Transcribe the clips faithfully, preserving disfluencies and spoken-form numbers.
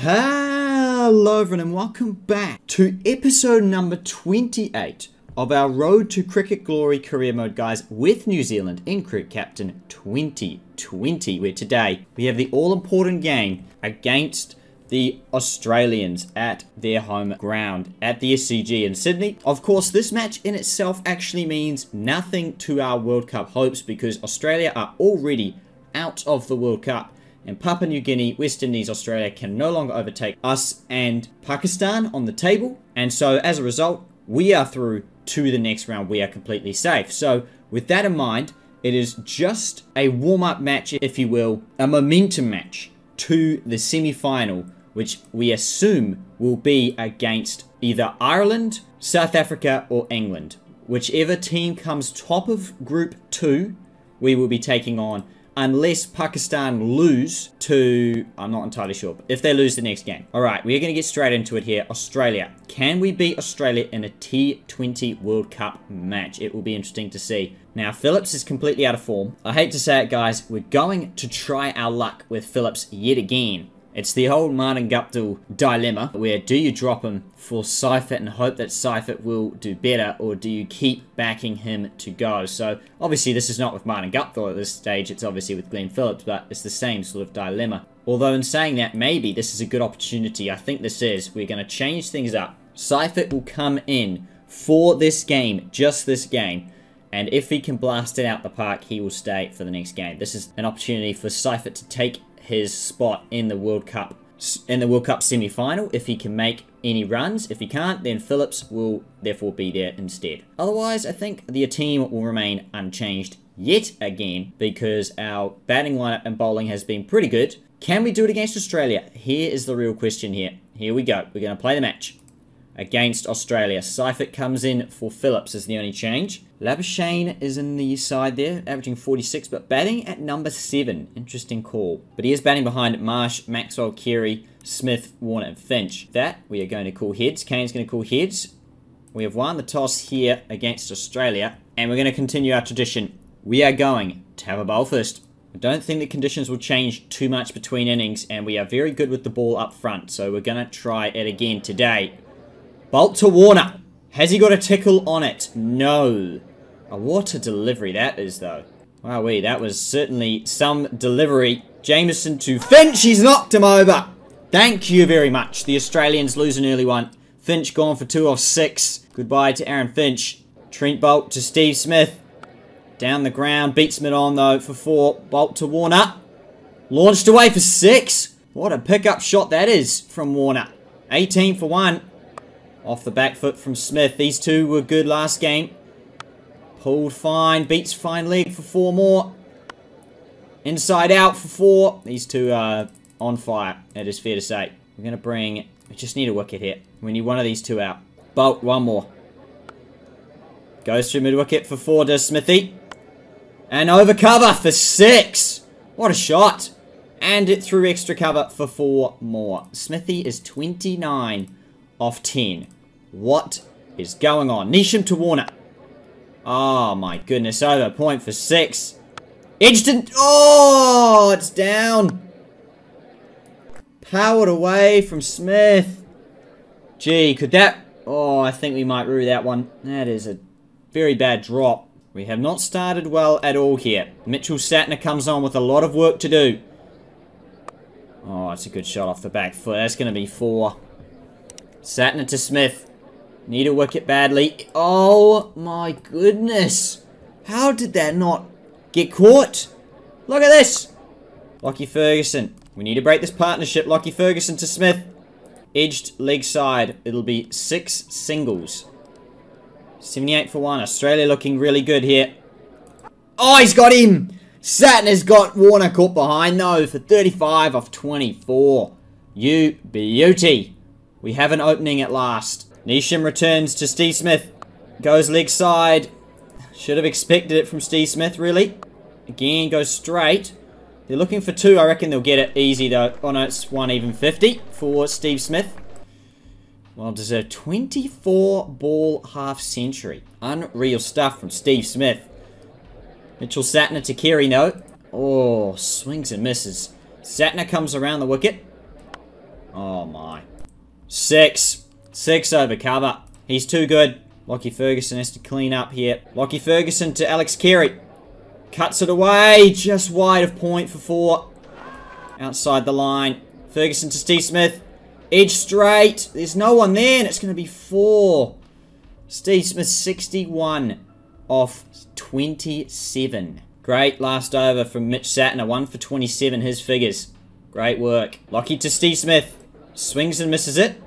Hello everyone and welcome back to episode number twenty-eight of our Road to Cricket Glory career mode, guys, with New Zealand in Cricket Captain twenty twenty, where today we have the all-important game against the Australians at their home ground at the S C G in Sydney. Of course, this match in itself actually means nothing to our World Cup hopes because Australia are already out of the World Cup. And Papua New Guinea, West Indies, Australia can no longer overtake us and Pakistan on the table. And so as a result, we are through to the next round. We are completely safe. So with that in mind, it is just a warm-up match, if you will, a momentum match to the semi-final, which we assume will be against either Ireland, South Africa or England. Whichever team comes top of Group two, we will be taking on. Unless Pakistan lose to... I'm not entirely sure. But if they lose the next game. Alright, we're going to get straight into it here. Australia. Can we beat Australia in a T twenty World Cup match? It will be interesting to see. Now, Phillips is completely out of form. I hate to say it, guys. We're going to try our luck with Phillips yet again. It's the old Martin Guptill dilemma. Where do you drop him for Seifert and hope that Seifert will do better? Or do you keep backing him to go? So, obviously this is not with Martin Guptill at this stage. It's obviously with Glenn Phillips. But it's the same sort of dilemma. Although in saying that, maybe this is a good opportunity. I think this is. We're going to change things up. Seifert will come in for this game. Just this game. And if he can blast it out the park, he will stay for the next game. This is an opportunity for Seifert to take his spot in the World Cup in the World Cup semi-final if he can make any runs. If he can't, then Phillips will therefore be there instead. Otherwise, I think the team will remain unchanged yet again because our batting lineup and bowling has been pretty good. Can we do it against Australia? Here is the real question here. Here we go. We're going to play the match against Australia. Seifert comes in for Phillips is the only change. Labuschagne is in the side there, averaging forty-six, but batting at number seven. Interesting call. But he is batting behind Marsh, Maxwell, Carey, Smith, Warner, and Finch. That, we are going to call heads. Kane's going to call heads. We have won the toss here against Australia, and we're going to continue our tradition. We are going to have a bowl first. I don't think the conditions will change too much between innings, and we are very good with the ball up front, so we're going to try it again today. Bolt to Warner. Has he got a tickle on it? No. Oh, what a delivery that is, though. Wowee, that was certainly some delivery. Jamieson to Finch. He's knocked him over. Thank you very much. The Australians lose an early one. Finch gone for two off six. Goodbye to Aaron Finch. Trent Boult to Steve Smith. Down the ground. Beats mid on, though, for four. Bolt to Warner. Launched away for six. What a pickup shot that is from Warner. eighteen for one. Off the back foot from Smith. These two were good last game. Pulled fine. Beats fine leg for four more. Inside out for four. These two are on fire, it is fair to say. We're going to bring... We just need a wicket here. We need one of these two out. Bolt, one more. Goes through mid-wicket for four to Smithy. And over cover for six. What a shot. And it through extra cover for four more. Smithy is twenty-nine off ten. What is going on? Nisham to Warner. Oh my goodness. Over. Point for six. Edged. Oh, it's down. Powered away from Smith. Gee, could that... Oh, I think we might rue that one. That is a very bad drop. We have not started well at all here. Mitchell Santner comes on with a lot of work to do. Oh, it's a good shot off the back foot. That's going to be four. Santner to Smith. Need a wicket badly. Oh my goodness. How did that not get caught? Look at this. Lockie Ferguson. We need to break this partnership. Lockie Ferguson to Smith. Edged leg side. It'll be six singles. seventy-eight for one. Australia looking really good here. Oh, he's got him. Santner's got Warner caught behind though for thirty-five off twenty-four. You beauty. We have an opening at last. Nisham returns to Steve Smith. Goes leg side. Should have expected it from Steve Smith, really. Again, goes straight. They're looking for two. I reckon they'll get it easy, though. Oh, no, it's one even fifty for Steve Smith. Well deserved. twenty-four ball half century. Unreal stuff from Steve Smith. Mitchell Santner to Carey, no. Oh, swings and misses. Santner comes around the wicket. Oh, my. Six. Six over cover. He's too good. Lockie Ferguson has to clean up here. Lockie Ferguson to Alex Carey. Cuts it away. Just wide of point for four. Outside the line. Ferguson to Steve Smith. Edge straight. There's no one there, and it's going to be four. Steve Smith sixty-one off twenty-seven. Great last over from Mitch Santner. one for twenty-seven, his figures. Great work. Lockie to Steve Smith. Swings and misses it.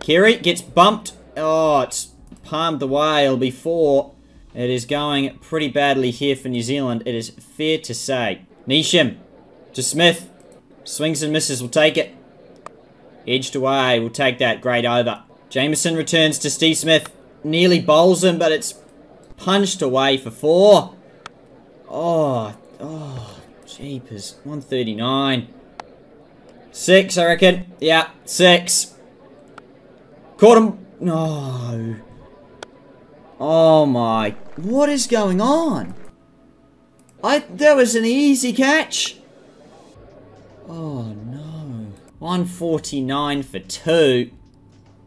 Carey gets bumped. Oh, it's palmed away. It'll be four. It is going pretty badly here for New Zealand, it is fair to say. Neesham to Smith. Swings and misses. We'll take it. Edged away. We'll take that. Great over. Jamieson returns to Steve Smith. Nearly bowls him, but it's punched away for four. Oh, oh, jeepers. one thirty-nine. Six, I reckon. Yeah, six. Caught him. No. Oh, my. What is going on? I. That was an easy catch. Oh, no. one forty-nine for two.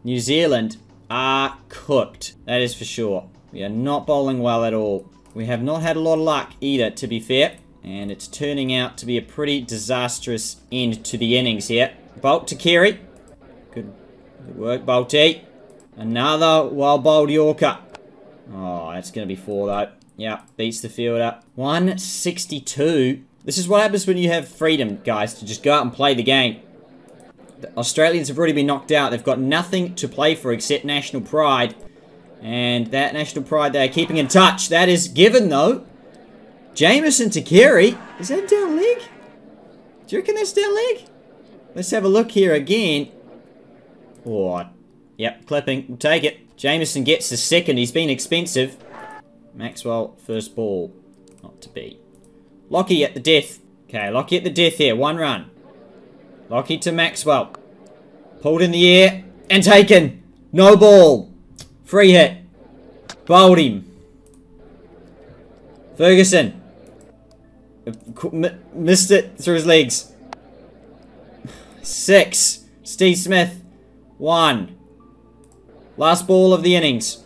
New Zealand are cooked. That is for sure. We are not bowling well at all. We have not had a lot of luck either, to be fair. And it's turning out to be a pretty disastrous end to the innings here. Boult to Carey. Good, good work, Boulty. Another well-bowled Yorker. Oh, that's going to be four, though. Yeah, beats the fielder. one sixty-two. This is what happens when you have freedom, guys, to just go out and play the game. The Australians have already been knocked out. They've got nothing to play for except national pride. And that national pride they are keeping in touch. That is given, though. Jamieson to Carey. Is that down leg? Do you reckon that's down leg? Let's have a look here again. Oh, yep, clipping. We'll take it. Jamieson gets the second. He's been expensive. Maxwell, first ball. Not to be. Lockie at the death. Okay, Lockie at the death here. One run. Lockie to Maxwell. Pulled in the air and taken. No ball. Free hit. Bowled him. Ferguson. Missed it through his legs. Six. Steve Smith. One. Last ball of the innings.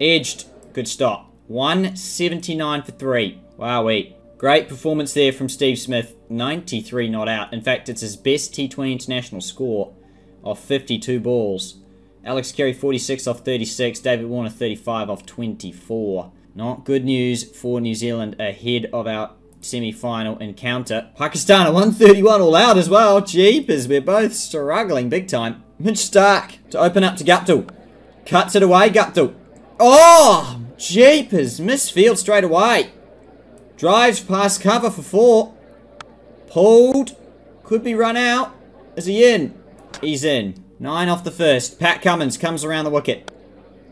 Edged. Good stop. one seventy-nine for three. Wowee. Great performance there from Steve Smith. ninety-three not out. In fact, it's his best T twenty international score off fifty-two balls. Alex Carey forty-six off thirty-six. David Warner thirty-five off twenty-four. Not good news for New Zealand ahead of our semi-final encounter. Pakistan at one thirty-one all out as well. Jeepers, we're both struggling big time. Mitch Starc to open up to Guptill. Cuts it away, Guptill. Oh, jeepers. Missed field straight away. Drives past cover for four. Pulled. Could be run out. Is he in? He's in. Nine off the first. Pat Cummins comes around the wicket.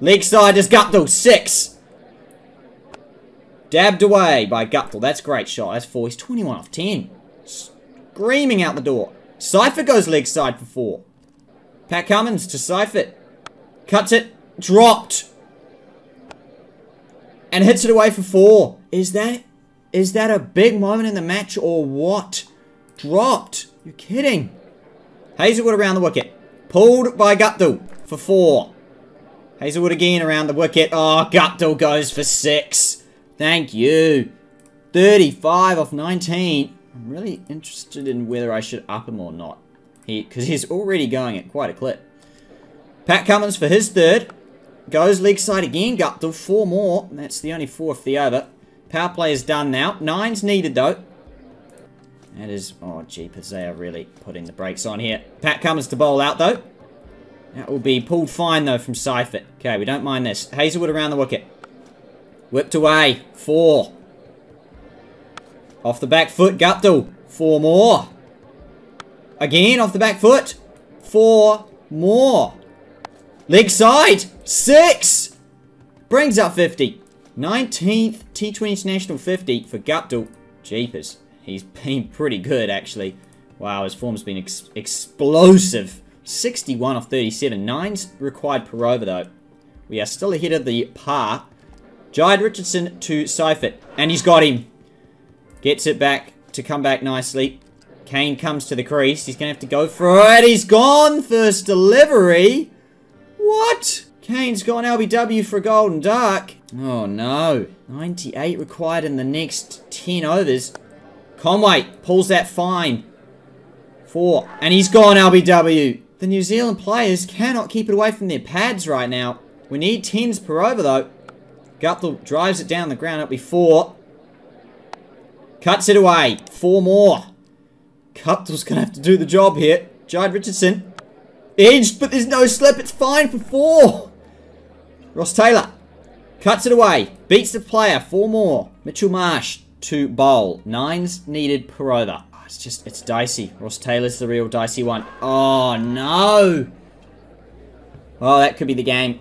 Leg side is Guptill. Six. Dabbed away by Guptill. That's a great shot. That's four. He's twenty-one off ten. Screaming out the door. Seifert goes leg side for four. Pat Cummins to Seifert. Cuts it. Dropped. And hits it away for four. Is that is that a big moment in the match or what? Dropped. You're kidding. Hazlewood around the wicket. Pulled by Guptill for four. Hazlewood again around the wicket. Oh, Guptill goes for six. Thank you. thirty-five off nineteen. I'm really interested in whether I should up him or not. He, because he's already going at quite a clip. Pat Cummins for his third. Goes leg side again. Guptill. Four more. That's the only four of the over. Power play is done now. Nine's needed though. That is... Oh, jeepers. They are really putting the brakes on here. Pat Cummins to bowl out though. That will be pulled fine though from Seifert. Okay, we don't mind this. Hazlewood around the wicket. Whipped away. Four. Off the back foot. Guptill. Four more. Again, off the back foot. Four more. Leg side. Six. Brings up fifty. nineteenth T twenty International fifty for Guptill. Jeepers. He's been pretty good, actually. Wow, his form's been ex explosive. sixty-one off thirty-seven. Nine's required per over, though. We are still ahead of the par. Jhye Richardson to Seifert. And he's got him. Gets it back to come back nicely. Kane comes to the crease. He's going to have to go for it. He's gone. First delivery. What? Kane's gone L B W for a golden duck. Oh, no. ninety-eight required in the next ten overs. Conway pulls that fine. Four. And he's gone L B W. The New Zealand players cannot keep it away from their pads right now. We need tens per over, though. Guptill drives it down the ground. It'll be four. Cuts it away. Four more. Guptill's going to have to do the job here. Jhye Richardson. Edged, but there's no slip. It's fine for four. Ross Taylor. Cuts it away. Beats the player. Four more. Mitchell Marsh to bowl. Nines needed per over. It's just, it's dicey. Ross Taylor's the real dicey one. Oh, no. Oh, that could be the game.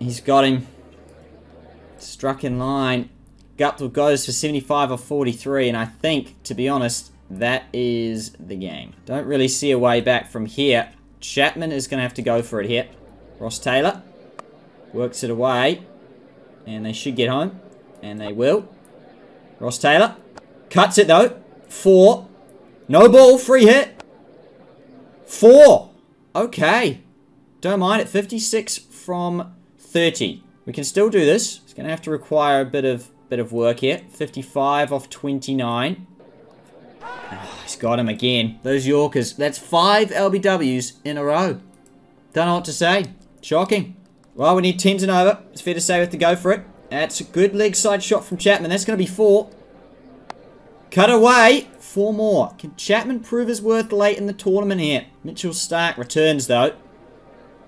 He's got him. Struck in line. Guptill goes for seventy-five or forty-three, and I think, to be honest, that is the game. Don't really see a way back from here. Chapman is going to have to go for it here. Ross Taylor works it away, and they should get home, and they will. Ross Taylor cuts it, though. Four. No ball, free hit. Four. Okay. Don't mind it. fifty-six from thirty. We can still do this. It's going to have to require a bit of bit of work here. fifty-five off twenty-nine. Oh, he's got him again. Those Yorkers. That's five L B Ws in a row. Don't know what to say. Shocking. Well, we need tens and over. It's fair to say we have to go for it. That's a good leg side shot from Chapman. That's going to be four. Cut away. Four more. Can Chapman prove his worth late in the tournament here? Mitchell Starc returns, though.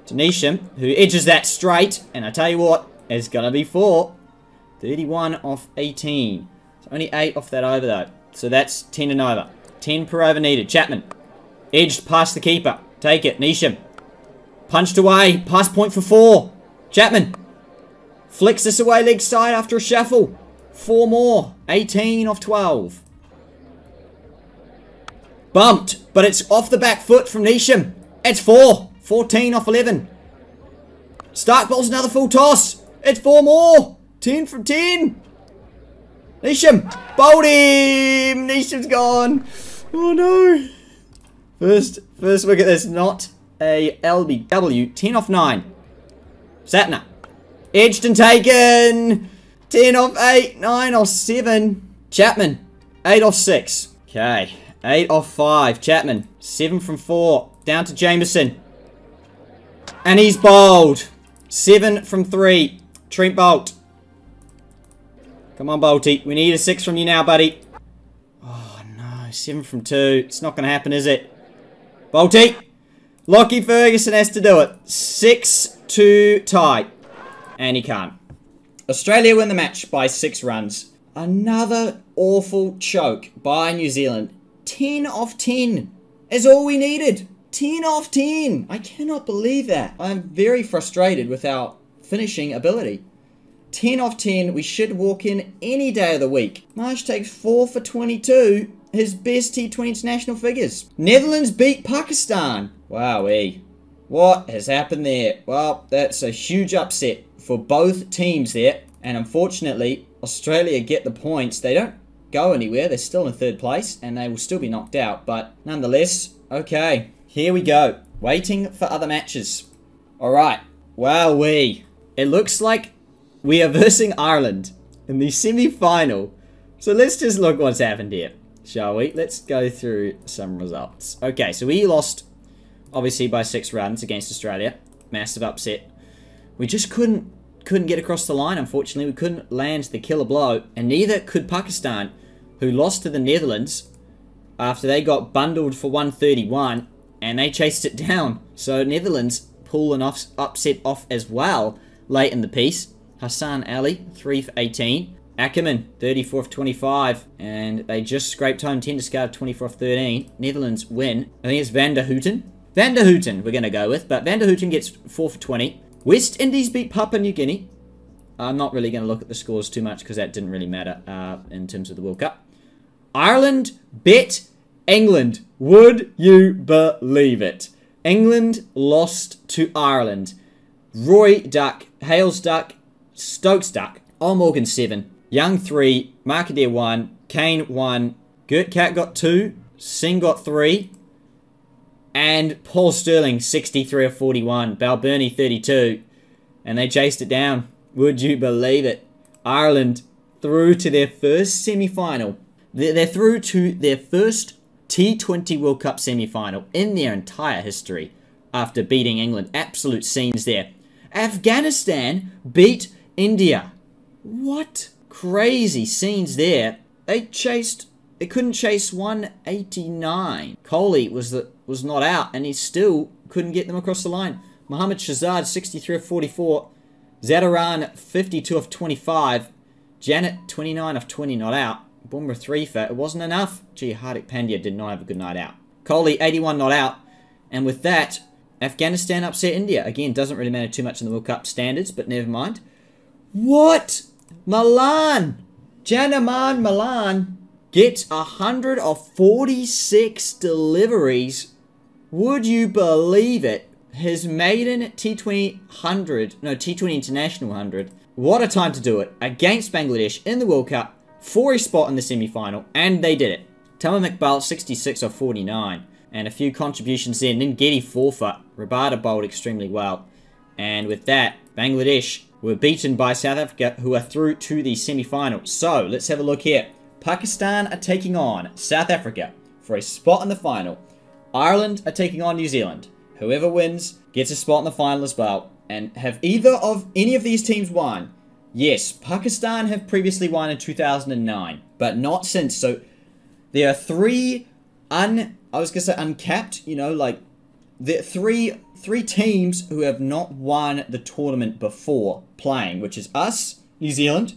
To Nisham, who edges that straight. And I tell you what, it's going to be four. thirty-one off eighteen. It's only eight off that over, though. So that's ten and over. ten per over needed. Chapman. Edged past the keeper. Take it. Nisham. Punched away. Pass point for four. Chapman. Flicks this away leg side after a shuffle. Four more. eighteen off twelve. Bumped, but it's off the back foot from Nisham. It's four. fourteen off eleven. Starc bowls another full toss. It's four more. ten from ten. Nisham. Bowled him. Nisham's gone. Oh, no. First, first wicket. There's not a L B W. ten off nine. Santner. Edged and taken. ten off eight. nine off seven. Chapman. eight off six. Okay. eight off five. Chapman. seven from four. Down to Jamieson. And he's bowled. seven from three. Trent Boult. Come on, Boulty. We need a six from you now, buddy. Oh, no. seven from two. It's not going to happen, is it? Boulty. Lockie Ferguson has to do it. six to tie. And he can't. Australia win the match by six runs. Another awful choke by New Zealand. ten off ten is all we needed. ten off ten. I cannot believe that. I'm very frustrated with our finishing ability. ten off ten. We should walk in any day of the week. Marsh takes four for twenty-two. His best T twenty international figures. Netherlands beat Pakistan. Wowee. What has happened there? Well, that's a huge upset for both teams there. And unfortunately, Australia get the points. They don't go anywhere. They're still in third place. And they will still be knocked out. But nonetheless, okay. Here we go. Waiting for other matches. Alright. Wowee. It looks like we are versing Ireland in the semi-final. So let's just look what's happened here, shall we? Let's go through some results. Okay, so we lost, obviously, by six runs against Australia. Massive upset. We just couldn't couldn't get across the line, unfortunately. We couldn't land the killer blow, and neither could Pakistan, who lost to the Netherlands after they got bundled for one thirty-one, and they chased it down. So Netherlands pull an off, upset off as well late in the piece. Hassan Ali, three for eighteen. Ackerman, thirty-four off twenty-five. And they just scraped home ten discard, twenty-four off thirteen. Netherlands win. I think it's Van der Hooten. Van der Hooten we're going to go with. But Van der Hooten gets four for twenty. West Indies beat Papua New Guinea. I'm not really going to look at the scores too much because that didn't really matter uh, in terms of the World Cup. Ireland bet England. Would you believe it? England lost to Ireland. Roy duck. Hales duck. Stokes duck. Oh, Morgan seven. Young three. Markadir one. Kane one. Gert Cat got two. Singh got three. And Paul Stirling, sixty-three of forty-one. Balbirnie, thirty-two. And they chased it down. Would you believe it? Ireland through to their first semi-final. They're through to their first T twenty World Cup semi-final in their entire history after beating England. Absolute scenes there. Afghanistan beat India. What crazy scenes there. They chased... They couldn't chase one eighty-nine. Kohli was the, was not out, and he still couldn't get them across the line. Mohammed Shahzad, sixty-three of forty-four. Zadaran, fifty-two of twenty-five. Janet, twenty-nine of twenty, not out. Bumrah, three for, it wasn't enough. Gee, Hardik Pandya did not have a good night out. Kohli, eighty-one, not out. And with that, Afghanistan upset India. Again, doesn't really matter too much in the World Cup standards, but never mind. What? Milan! Janaman Milan gets one hundred forty-six deliveries. Would you believe it? His maiden T twenty one hundred, no, T twenty International one hundred. What a time to do it. Against Bangladesh in the World Cup, for a spot in the semi-final, and they did it. Tamim Iqbal, sixty-six of forty-nine. And a few contributions there. Ninggedi, four for. Rabada bowled extremely well. And with that, Bangladesh were beaten by South Africa, who are through to the semi-final. So, let's have a look here. Pakistan are taking on South Africa for a spot in the final. Ireland are taking on New Zealand. Whoever wins gets a spot in the final as well. And have either of any of these teams won? Yes, Pakistan have previously won in two thousand nine, but not since. So, there are three un... I was going to say uncapped, you know, like... There are three, three teams who have not won the tournament before playing, which is us, New Zealand,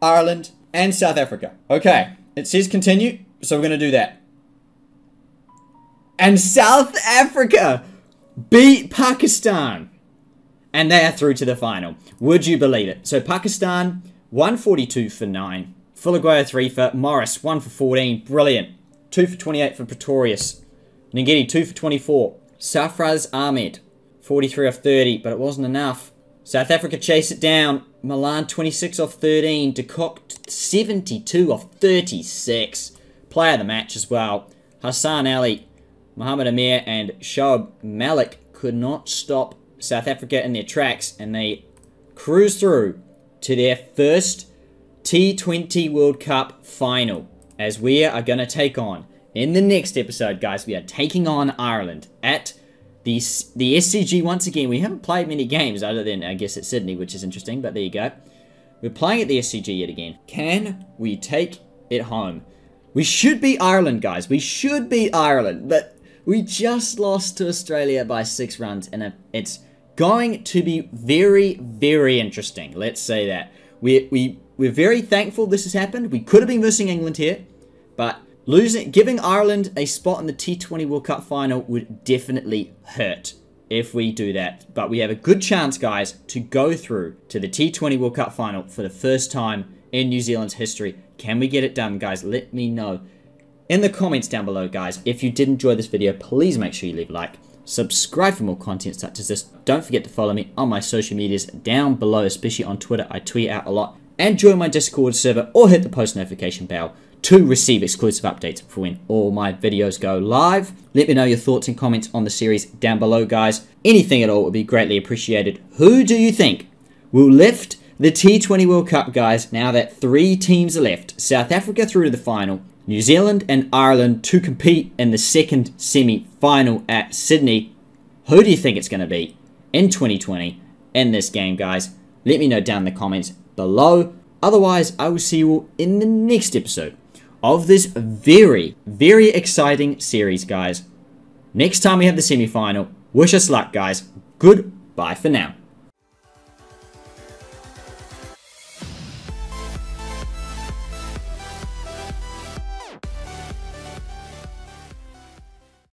Ireland, and South Africa. Okay, it says continue, so we're going to do that. And South Africa beat Pakistan. And they are through to the final. Would you believe it? So Pakistan, one forty-two for nine. Fulaguaya, three for. Morris, one for fourteen. Brilliant. two for twenty-eight for Pretorius. Ninggedi, two for twenty-four. Sarfraz Ahmed, forty-three of thirty, but it wasn't enough. South Africa chase it down. Milan, twenty-six of thirteen. De Kock, seventy-two of thirty-six. Player of the match as well. Hassan Ali, Mohammed Amir, and Shoaib Malik could not stop South Africa in their tracks, and they cruise through to their first T twenty World Cup final, as we are going to take on, in the next episode, guys, we are taking on Ireland at the, the S C G once again. We haven't played many games other than, I guess, at Sydney, which is interesting, but there you go. We're playing at the S C G yet again. Can we take it home? We should beat Ireland, guys. We should beat Ireland, but we just lost to Australia by six runs, and it's going to be very, very interesting. Let's say that. We, we, we're very thankful this has happened. We could have been versing England here, but losing, giving Ireland a spot in the T twenty World Cup final would definitely hurt if we do that. But we have a good chance, guys, to go through to the T twenty World Cup final for the first time in New Zealand's history. Can we get it done, guys? Let me know in the comments down below, guys. If you did enjoy this video, please make sure you leave a like. Subscribe for more content such as this. Don't forget to follow me on my social medias down below, especially on Twitter. I tweet out a lot. And join my Discord server or hit the post notification bell to receive exclusive updates for when all my videos go live. Let me know your thoughts and comments on the series down below, guys. Anything at all would be greatly appreciated. Who do you think will lift the T twenty World Cup, guys, now that three teams are left? South Africa through to the final, New Zealand and Ireland to compete in the second semi-final at Sydney. Who do you think it's going to be in twenty twenty in this game, guys? Let me know down in the comments below. Otherwise, I will see you all in the next episode of this very, very exciting series, guys. Next time we have the semi-final, wish us luck, guys. Goodbye for now.